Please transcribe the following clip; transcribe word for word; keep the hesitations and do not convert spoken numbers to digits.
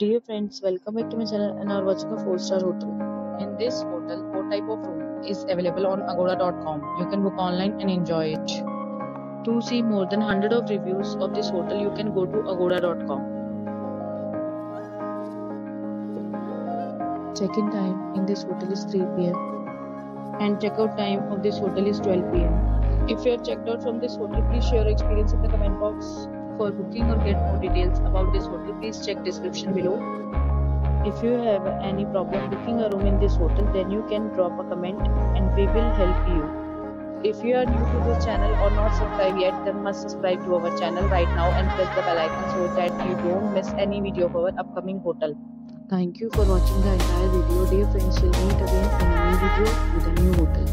Dear friends, welcome back to my channel and are watching a four-star hotel. In this hotel, four type of room is available on agoda dot com. You can book online and enjoy it. To see more than one hundred of reviews of this hotel, you can go to agoda dot com. Check-in time in this hotel is three p m and check-out time of this hotel is twelve p m If you are checked out from this hotel, please share your experience in the comment box. For booking or get more details about this hotel, please check description below. If you have any problem booking a room in this hotel, then you can drop a comment and we will help you. If you are new to this channel or not subscribed yet, then must subscribe to our channel right now and press the bell icon so that you don't miss any video of our upcoming hotel. Thank you for watching the entire video. Dear friends, we'll meet again in a new video with a new hotel.